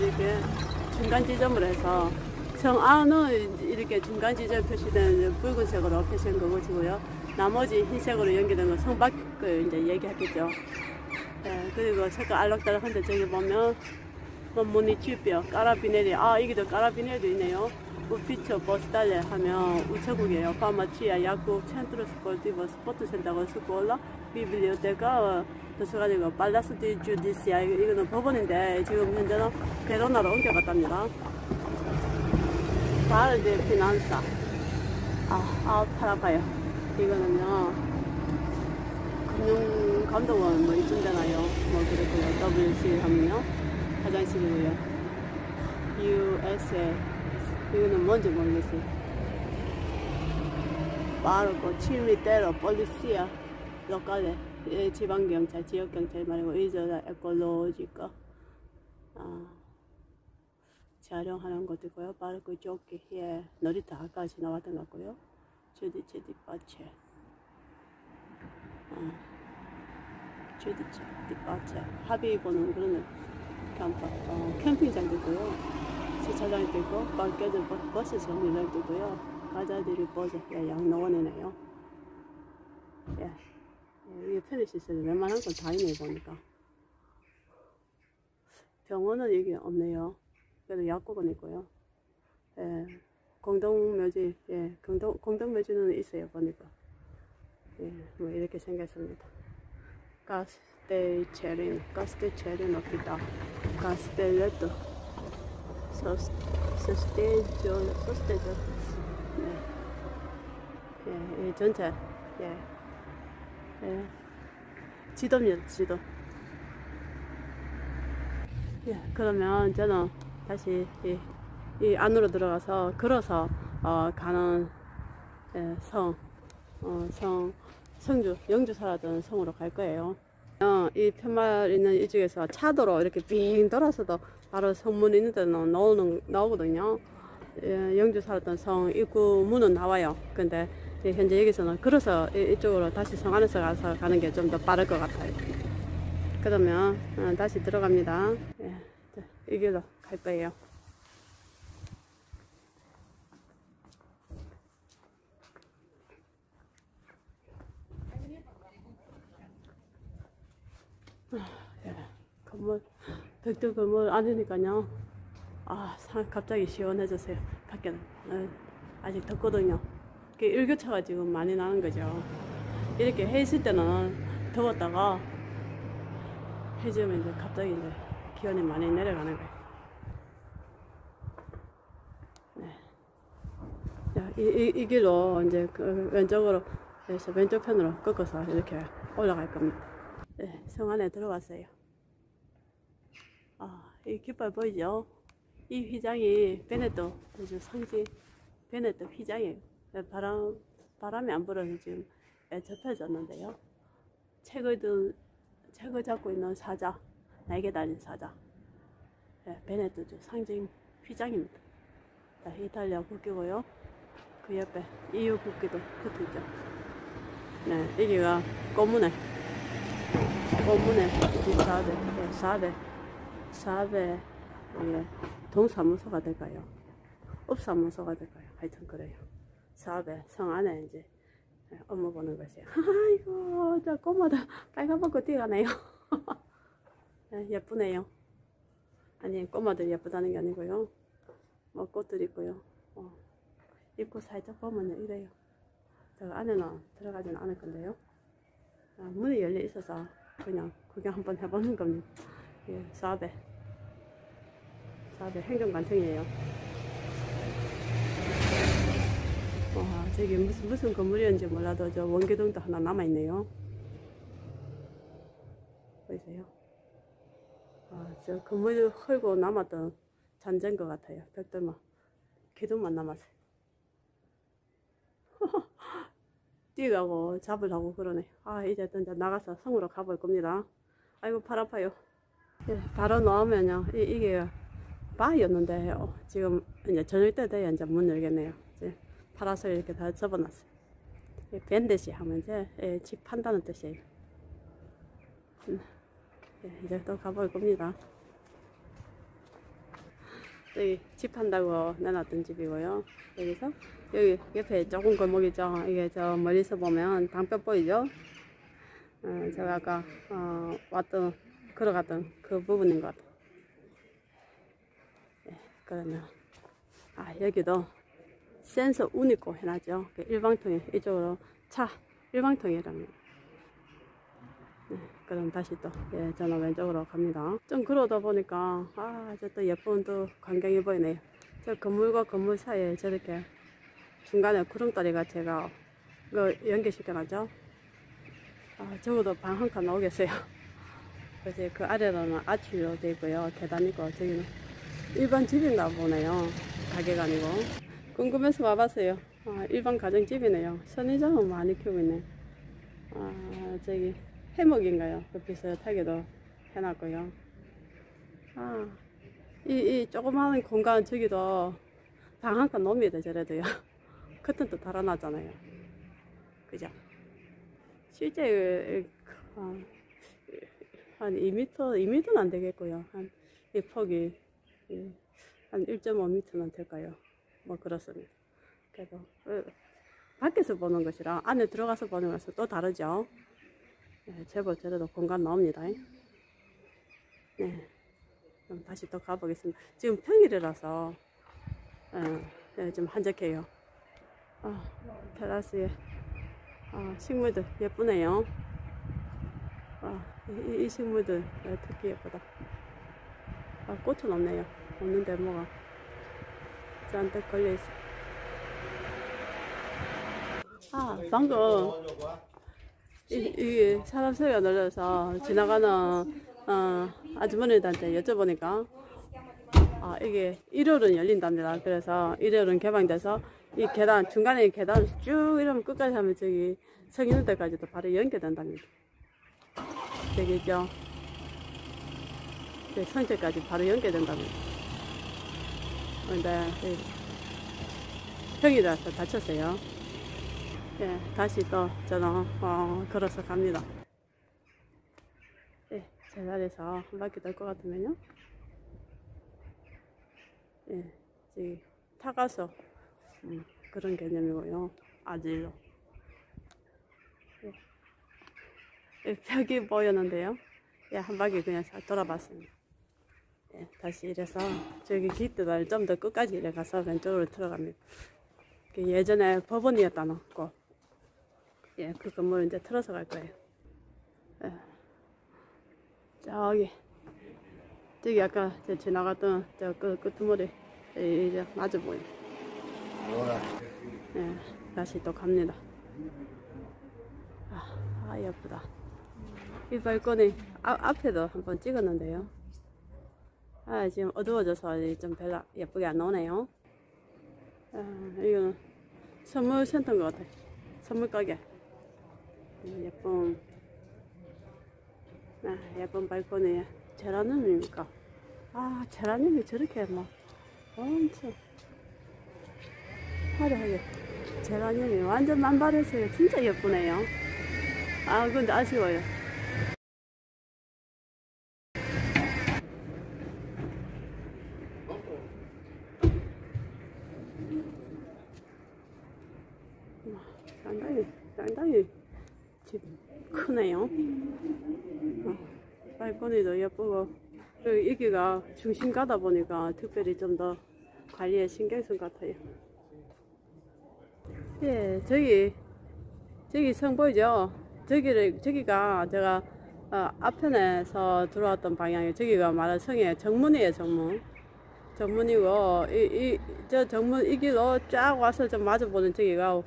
이렇게 중간 지점으로 해서 성 안은 이렇게 중간 지점 표시된 붉은색으로 표시한 거고요. 나머지 흰색으로 연기된 건 성 밖을 이제 얘기했겠죠. 네, 그리고 색깔 알록달록한데 저기 보면 모니치뼈, 까라비네리, 아 이게도 까라비네리도 있네요. 우피처 버스달레 하면 우체국이에요. 파마치아, 약국, 첸트로 스포티브, 스포츠센터고 스콜라, 비블리오테카, 도서관이고, 팔라스 디 주디시아, 이거는 법원인데 지금 현재는 베로나로 옮겨갔답니다. 바르 디 피난사, 아 팔 아파요. 이거는요 금융감독원 뭐 이쯤 되나요? 뭐 그렇고요. WC 하면요 화장실이고요. USA 이거는 뭔지 모르겠어요. 빠르고, 치미테로, 폴리시아, 로컬레, 지방경찰, 지역경찰 말이고, 이저라, 에콜로지가, 촬영하는 것도 있고요. 빠르고, 조끼, 예, 놀이터 아까 지나왔던 것 같고요. 주디체, 디파체, 합의 보는 그런 캠핑장도 있고요. 주차장도 있고, 밖에도 버스 정류장도 있고요. 과자들이 버스, 예, 양로원이네요. 예. 이게 편의시설이 웬만한 건 다 있네요, 보니까. 병원은 여기 없네요. 그래도 약국은 있고요. 예. 공동묘지, 예. 공동묘지는 있어요, 보니까. 예. 뭐, 이렇게 생겼습니다. 카스텔체리노 기타, 카스텔레토. 소스테이죠. 네. 예, 전체. 예. 예. 지도입니다, 지도. 예, 그러면 저는 다시 이 안으로 들어가서 걸어서 가는 예, 성주, 영주 살았던 성으로 갈 거예요. 이 편말 있는 이쪽에서 차도로 이렇게 빙 돌아서도 바로 성문 있는 데는 나오거든요. 예, 영주 살았던 성 입구 문은 나와요. 근데 예, 현재 여기서는 걸어서 이쪽으로 다시 성 안에서 가서 가는 게 좀 더 빠를 것 같아요. 그러면 다시 들어갑니다. 예, 이 길로 갈 거예요. 예, 건물, 벽돌 건물 안이니까요. 아, 갑자기 시원해졌어요. 밖에는. 아직 덥거든요. 일교차가 지금 많이 나는 거죠. 이렇게 해 있을 때는 더웠다가 해 지면 이제 갑자기 이제 기온이 많이 내려가는 거예요. 네. 이 길로 이제 그 왼쪽으로, 그래서 왼쪽 편으로 꺾어서 이렇게 올라갈 겁니다. 네, 성 안에 들어왔어요. 이 깃발 보이죠? 이 휘장이 베네토, 요즘 성지 베네토 휘장이에요. 바람이 안 불어서 지금 접혀졌는데요. 책을 잡고 있는 사자, 날개 달린 사자. 네, 베네토 상징 휘장입니다. 네, 이탈리아 국기고요. 그 옆에 EU 국기도 붙어있죠. 네, 여기가 Comune. Comune di Soave, 예, Soave, 예, 동사무소가 될까요? 업사무소가 될까요? 하여튼 그래요. Soave, 성 안에 이제 업무 보는 곳이에요. 아이고, 꽃마다 빨간만 뛰어가네요. 네, 예쁘네요. 아니 꽃마들 예쁘다는 게 아니고요. 뭐 꽃들 있고요. 입구 살짝 보면 이래요. 저 안에는 들어가지는 않을 건데요. 문이 열려 있어서 그냥 구경 한번 해보는 겁니다. 예, 소ave. 소ave 행정관청이에요. 와, 저기 무슨 건물이었는지 몰라도 저 원기둥도 하나 남아있네요. 보이세요? 아, 저 건물 헐고 남았던 잔재인 것 같아요. 벽돌만, 기둥만 남았어요. 뛰어가고 잡으려고 그러네. 아, 이제 또 나가서 성으로 가볼 겁니다. 아이고, 팔 아파요. 예, 바로 나오면요. 이게 바였는데, 지금 이제 저녁 때 돼야 이제 문 열겠네요. 이제 파라솔 이렇게 다 접어놨어요. 밴드시 하면 이제 예, 집 판다는 뜻이에요. 예, 이제 또 가볼 겁니다. 여기 집 한다고 내놨던 집이고요. 여기서 여기 옆에 조금 골목이죠. 이게 저 멀리서 보면 방벽 보이죠? 제가 아까 왔던 걸어갔던 그 부분인 것 같아요. 네, 그러면 여기도 센서 우니코 해놨죠. 일방통행 이쪽으로 차 일방통행이랍니다. 네, 그럼 다시 또 저는 왼쪽으로 갑니다. 좀 걸어다 보니까 저 또 예쁜 또 광경이 보이네요. 저 건물과 건물 사이에 저렇게 중간에 구름다리가 제가 연결시켜놨죠. 적어도 방 한 칸 나오겠어요. 그래서 그 아래로는 아치로 되어 있고요. 계단이고 저기는 일반 집인가 보네요. 가게가 아니고 궁금해서 와봤어요. 일반 가정집이네요. 선인장은 많이 키우고 있네. 저기 해먹인가요? 그 비슷하게도 해놨고요. 이 조그마한 공간 저기도 방 한 칸 놉니다. 저래도요. 커튼도 달아놨잖아요. 그죠? 실제 한 2m는 안 되겠고요. 한 이 폭이 한 1.5m는 될까요? 뭐 그렇습니다. 그래도 밖에서 보는 것이랑 안에 들어가서 보는 것은 또 다르죠. 네, 제법 저래도 공간 나옵니다. 네, 그럼 다시 또 가보겠습니다. 지금 평일이라서 좀 한적해요. 테라스에 식물들 예쁘네요. 이 식물들 특히 예쁘다. 꽃은 없네요. 없는데 뭐가 저한테 걸려있어. 방금 이 사람 소리가 놀라서 지나가는 아주머니한테 여쭤보니까 이게 일요일은 열린답니다. 그래서 일요일은 개방돼서 이 계단 중간에 계단을 쭉 이러면 끝까지 하면 저기 성인들까지도 바로 연결된답니다. 저기 있죠? 저기 성체까지 바로 연결된답니다. 근데 평일이라서 다쳤어요. 예, 다시 또 저는 걸어서 갑니다. 예, 제 자리에서 한 바퀴 될 것 같으면요. 예, 저기 타가서 그런 개념이고요. 아질로. 예, 벽이 보였는데요. 예, 한 바퀴 그냥 돌아봤습니다. 예, 다시 이래서 저기 길들을 좀 더 끝까지 이래 가서 왼쪽으로 들어갑니다. 예전에 법원이었다는 곳. 예, 그 건물을 이제 틀어서 갈 거예요. 예. 저기 아까 지나갔던 저 끄트머리 이제 마주 보이네. 예, 다시 또 갑니다. 예쁘다. 이 발코니 앞에도 한번 찍었는데요. 지금 어두워져서 좀 별로 예쁘게 안 나오네요. 이거는 선물 센터인 것 같아요. 선물 가게. 예쁜. 예쁜 발코니에 제라늄입니까? 제라늄이 저렇게 막 엄청 화려하게. 제라늄이 완전 만발했어요. 진짜 예쁘네요. 근데 아쉬워요. 상당히 크네요. 발코니도 예쁘고, 그리고 여기가 중심 가다 보니까 특별히 좀 더 관리에 신경 쓴 것 같아요. 예, 저기 성 보이죠? 저기가 제가 앞편에서 들어왔던 방향이에요. 저기가 말하는 성의 정문이에요, 정문. 정문이고, 저 정문 이 길로 쫙 와서 좀 마주보는 저기가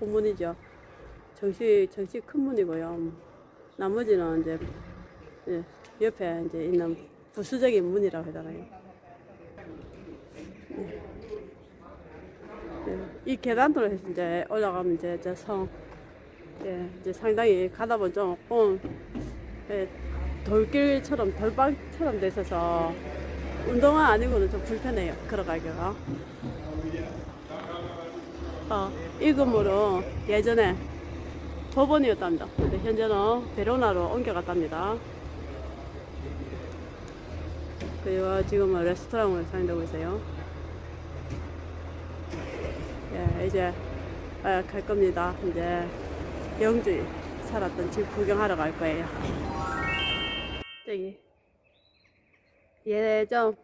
후문이죠. 정식 큰 문이고요. 나머지는 이제 옆에 이제 있는 부수적인 문이라고 하더라고요. 이 계단으로 해서 이제 올라가면 이제 저 성, 이제 상당히 가다 보면 조금 돌길처럼 돌방처럼 돼 있어서 운동화 아니고는 좀 불편해요, 걸어가기가. 이 건물은 예전에 법원이었답니다. 근데 현재는 베로나로 옮겨갔답니다. 그리고 지금은 레스토랑으로 사용되고 있어요. 예, 이제 갈 겁니다. 이제 영주에 살았던 집 구경하러 갈 거예요. 저기 예전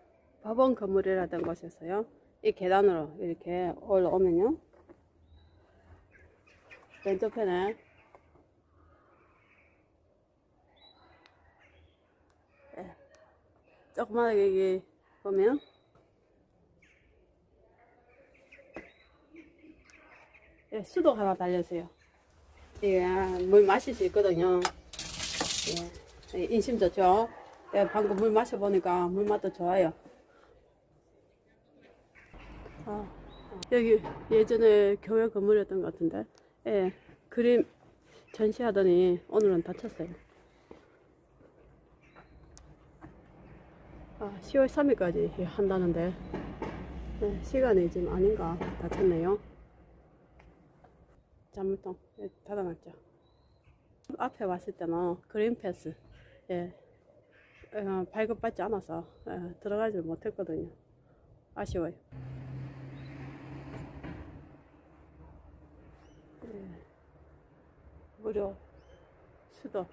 법원 건물이라던 곳이었어요. 이 계단으로 이렇게 올라오면요, 왼쪽편에 조그만하게 여기 보면 수도가 하나 달려있어요. 예, 물 마실 수 있거든요. 예, 인심 좋죠. 예, 방금 물 마셔보니까 물 맛도 좋아요. 여기 예전에 교회 건물이었던 것 같은데, 예, 그림 전시하더니 오늘은 닫혔어요. 10월 3일까지 한다는데, 예, 시간이 지금 아닌가, 닫혔네요. 자물통 닫아놨죠. 앞에 왔을 때는 그린 패스, 발급받지 않아서 들어가지 못했거든요. 아쉬워요. 무료 수도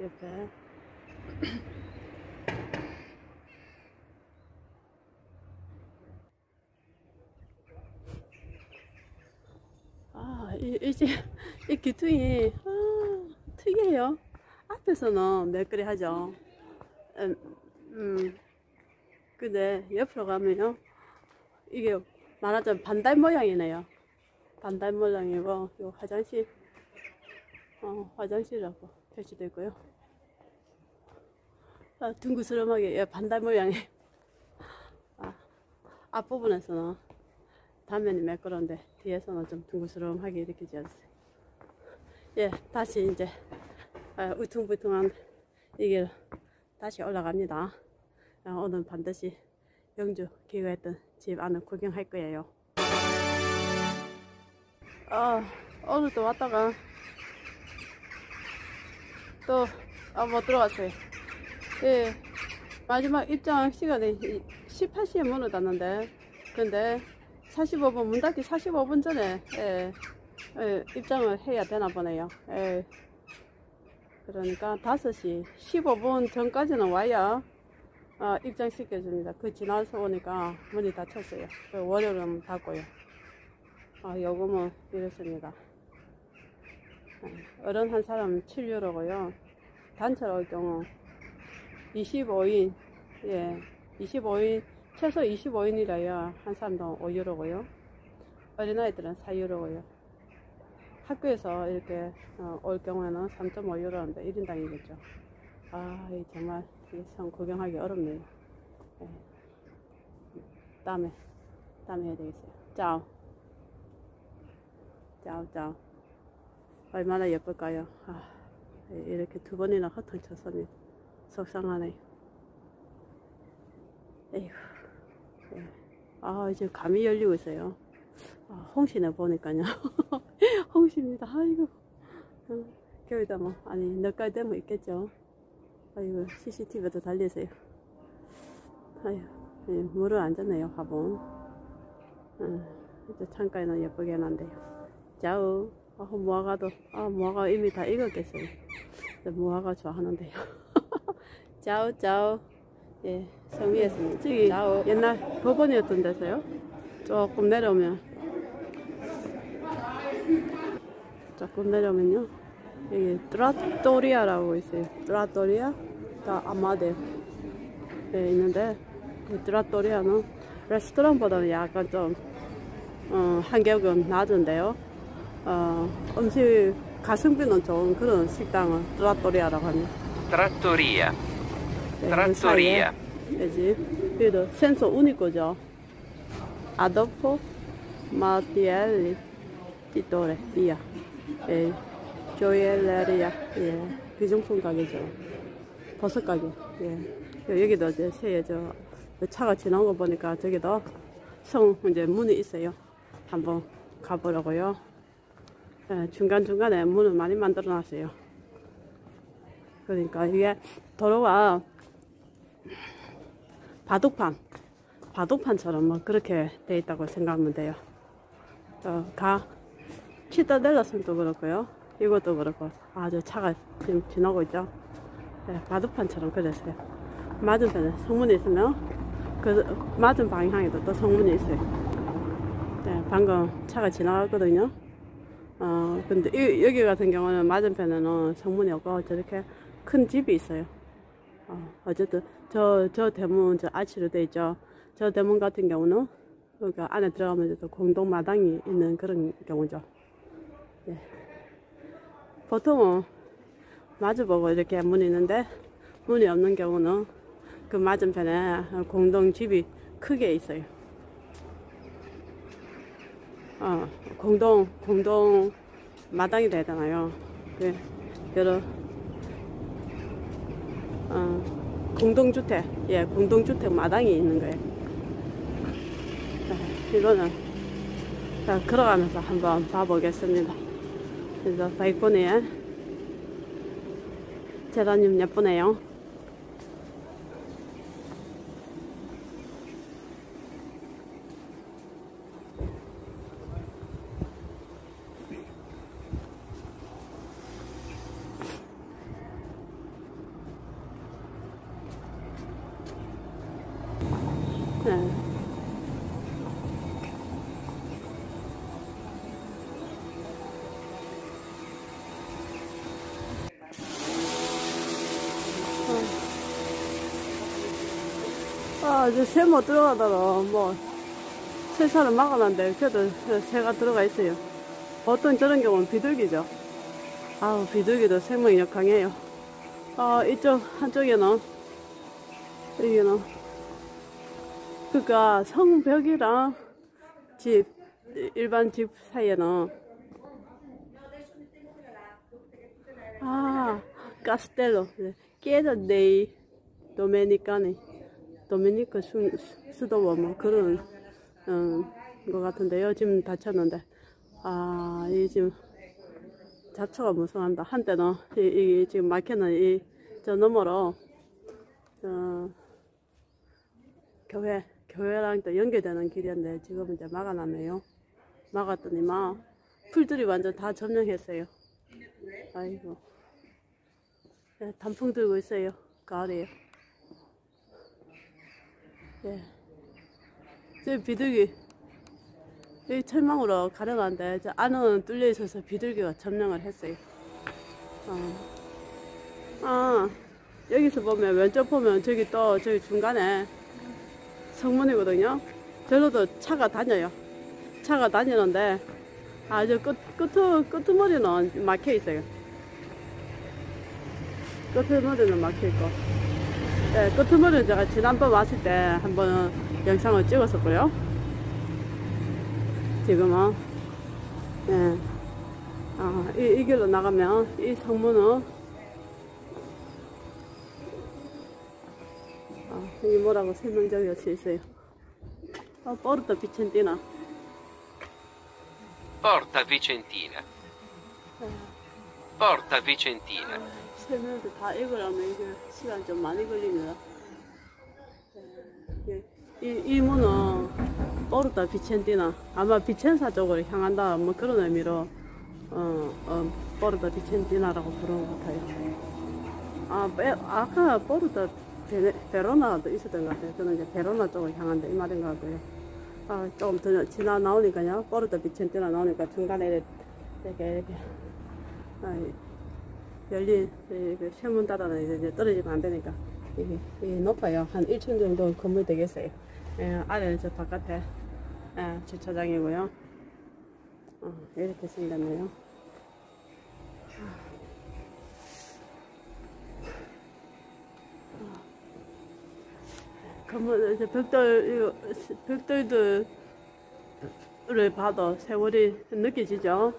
옆에 이 귀퉁이 특이해요. 앞에서는 매끄리 하죠. 근데 옆으로 가면요, 이게 말하자면 반달 모양이네요. 반달 모양이고, 요 화장실, 화장실이라고 표시되어 있고요. 둥그스름하게, 예, 반달 모양이에요. 앞부분에서는 단면이 매끄러운데 뒤에서는 좀 둥그스름하게 이렇게 지었어요. 예, 다시 이제 울퉁불퉁한 이 길 다시 올라갑니다. 오늘 반드시 영주 기거했던 집 안을 구경할 거예요. 오늘 또 왔다가 또 못 들어갔어요. 예, 마지막 입장 시간이 18시에 문을 닫는데, 근데 45분, 문 닫기 45분 전에 입장을 해야 되나 보네요. 그러니까 5시 15분 전까지는 와야 입장시켜줍니다. 그 지나서 오니까 문이 닫혔어요. 월요일은 닫고요. 요금은 이렇습니다. 어른 한 사람 7유로고요. 단체로 올 경우 25인, 25인, 최소 25인이라야 한 사람당 5유로고요. 어린아이들은 4유로고요. 학교에서 이렇게 올 경우에는 3.5유로인데 1인당이겠죠. 정말 이 성 구경하기 어렵네요. 네. 다음에 해야 되겠어요. 짜오. 짜오, 짜오. 얼마나 예쁠까요? 이렇게 두 번이나 허탕쳤으니 속상하네요. 에휴. 이제 감이 열리고 있어요. 홍시네 보니까요. 홍시입니다. 아이고, 겨울이다 뭐. 아니, 늦가을 되면 있겠죠. 아이고, CCTV도 달리세요. 아이고, 예, 물을 안 줬네요, 화분. 이제 창가에는 예쁘게 해놨네요. 짜오. 아, 무화과도, 아, 무화과 이미 다 익었겠어요. 무화과 좋아하는데요. 짜오, 짜오. 예, 성의했습니다. 저기, 짜오. 옛날 법원이었던 데서요. 조금 내려오면, 조금 내려오면요. 여기, 트라토리아라고 있어요. 트라토리아? 다 아마데에 있는데, 그 트라토리아는 레스토랑보다는 약간 좀, 한격은 낮은데요. 음식 가성비는 좋은 그런 식당을 트라토리아라고 합니다. 트라토리아. 네, 트라토리아. 네, 그래도 센서 우니코죠. 아도포 마티엘리 티토레 비아. 예. 조엘레리아. 예. 귀중품 가게죠. 버섯 가게. 예. 여기도 이제 새해 저 차가 지나온 거 보니까 저기도 성 이제 문이 있어요. 한번 가보려고요. 예, 중간중간에 문을 많이 만들어 놨어요. 그러니까 이게 도로가 바둑판처럼 막 그렇게 돼 있다고 생각하면 돼요. 치타델라선도 그렇고요. 이것도 그렇고. 아, 저 차가 지금 지나고 있죠. 예, 바둑판처럼 그랬어요. 맞은편에 성문이 있으면 그 맞은 방향에도 또 성문이 있어요. 예, 방금 차가 지나갔거든요. 근데 여기 같은 경우는 맞은편에는 성문이 없고 저렇게 큰 집이 있어요. 어쨌든 저 대문 저 아치로 돼 있죠. 저 대문 같은 경우는 그러니까 안에 들어가면 공동 마당이 있는 그런 경우죠. 예. 보통은 마주보고 이렇게 문이 있는데 문이 없는 경우는 그 맞은편에 공동 집이 크게 있어요. 공동 마당이 되잖아요. 그 여러 공동주택, 예, 공동주택 마당이 있는 거예요. 자, 이거는 자 걸어가면서 한번 봐보겠습니다. 그래서 발코니에 제라늄 예쁘네요. 새 못 들어가더라. 새살을 막아놨는데 그래도 새가 들어가 있어요. 보통 저런 경우는 비둘기죠. 아우, 비둘기도 생명력 강해요. 이쪽 한쪽에는 여기는 그러니까 성벽이랑 집 일반 집 사이에는 아 카스텔로 깨졌네 도메니카니 도미니크 수도원 뭐 그런 것 같은데요. 지금 다쳤는데 아, 이 지금 잡초가 무성한다. 한때는 이 지금 막혀는 이 저 너머로 교회랑 또 연결되는 길이었는데 지금 이제 막아놨네요. 막았더니 막 풀들이 완전 다 점령했어요. 아이고, 네, 단풍 들고 있어요. 가을이에요. 예. 저 비둘기 여기 철망으로 가려놨는데 저 안은 뚫려 있어서 비둘기가 점령을 했어요. 여기서 보면 왼쪽 보면 저기 또 저기 중간에 성문이거든요. 저로도 차가 다녀요. 차가 다니는데 아주 끝머리는 막혀 있어요. 끝머리는 막혀 있고. 네, 끝머리는 제가 지난번 왔을 때 한번 영상을 찍었었고요. 지금은 네. 이 길로 나가면 이 성문은 여기 뭐라고 설명적이 없이 있어요. 포르타 비첸티나. 포르타 비첸티나. 포르타 비첸티나. 설명도 다 읽으라면 이게 시간 좀 많이 걸립니다. 이 문은 포르타 비첸티나 아마 비첸사 쪽으로 향한다 뭐 그런 의미로 포르타 비첸티나라고 부르는 것 같아요. 아까 포르타 베로나도 있었던 것 같아요. 저는 이제 베로나 쪽을 향한데 이 말인 것 같고요. 조금 더 지나 나오니까요. 포르타 비첸티나 나오니까 중간에 이렇게 열린 쇠문 따라는 이제 떨어지면 안 되니까 이게 높아요. 한 1층 정도 건물 되겠어요. 예, 아래는 저 바깥에 예, 주차장이고요. 이렇게 생겼네요. 건물 이제 벽돌들을 봐도 세월이 느껴지죠.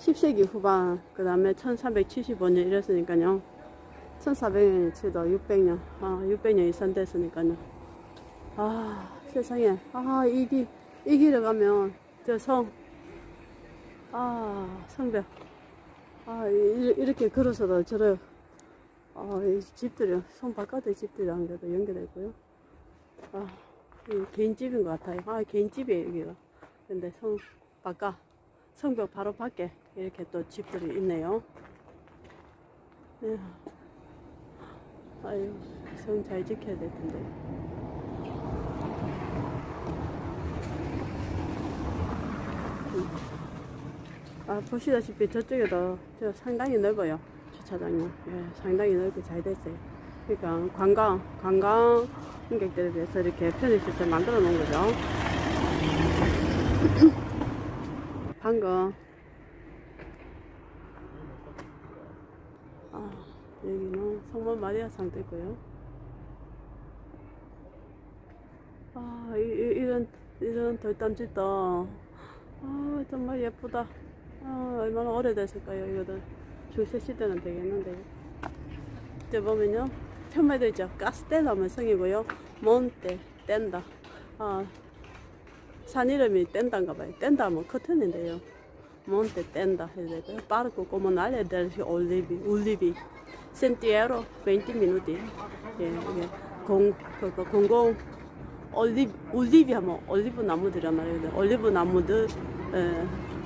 10세기 후반, 그 다음에 1375년 이랬으니까요. 1400년이 치도 600년, 600년 이상 됐으니까요. 세상에, 이 길에 가면, 저 성, 성벽, 이렇게 걸어서도 저를, 이 집들이, 성 바깥에 집들이 안 그래도 연결돼 있고요. 개인집인 것 같아요. 개인집이에요, 여기가. 근데 성, 바깥, 성벽 바로 밖에 이렇게 또 집들이 있네요. 아유, 성 잘 지켜야 될 텐데. 보시다시피 저쪽에도 저 상당히 넓어요. 주차장이. 예, 상당히 넓게 잘 됐어요. 그러니까 관광객들에 대해서 이렇게 편의시설 만들어 놓은 거죠. 방금 여기는 성모 마리아 상도 있고요. 이런 돌담집도 정말 예쁘다. 얼마나 오래됐을까요? 이거는 중세시대는 되겠는데. 이제 보면요, 편매도 있죠. 카스텔로 하면 성이고요. 몬테 댄다. 산 이름이 댄다인가 봐요. 댄다 하면 커튼인데요. 몬테 댄다 해야 되고요. 파르코 코모날레 델 올리비. 센티에로 20 minuti. 예. 공공 올리브 하면 올리브 나무들이란 말이에요. 올리브 나무들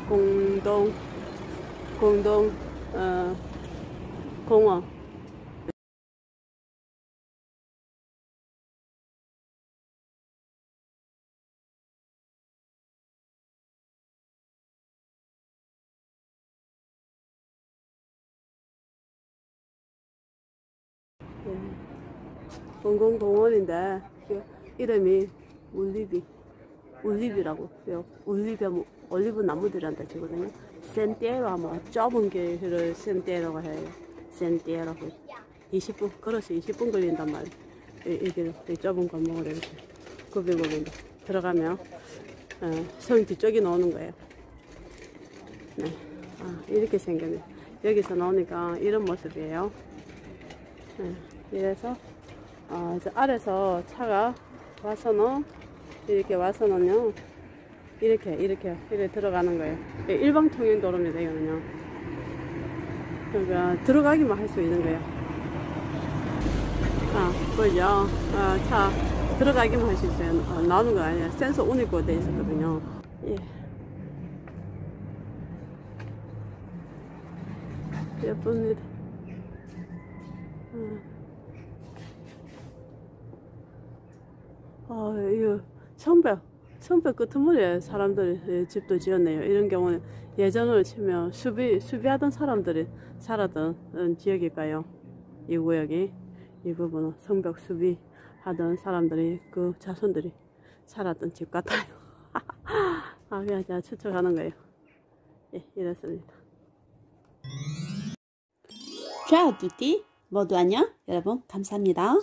공동 공원. 공공공원인데 이름이 올리비라고 해요. 올리비 하면 올리브 나무들한테 주거든요. 센티에로 하면 좁은 길을 센티에로가 해요. 센티에로 20분 걸어서 20분 걸린단 말이에요. 이 좁은 건물을 이렇게 굽이굽이 들어가면 성 뒤쪽이 나오는 거예요. 네. 이렇게 생겼네요. 여기서 나오니까 이런 모습이에요. 네. 이래서 저 아래서 차가 와서는 이렇게 와서는요 이렇게 들어가는 거예요. 일방 통행 도로입니다. 이거는요. 그러니까 들어가기만 할 수 있는 거예요. 보이죠? 차 들어가기만 할 수 있어요. 나오는 거 아니에요. 센서 오니까 돼 있었거든요. 예. 예쁩니다. 이 성벽 끝머리에 사람들이 집도 지었네요. 이런 경우는 예전으로 치면 수비하던 사람들이 살았던 지역일까요? 이 구역이. 이 부분은 성벽 수비하던 사람들이, 그 자손들이 살았던 집 같아요. 그냥 제가 추측하는 거예요. 예, 이렇습니다. Ciao tutti, 모두 안녕. 여러분, 감사합니다.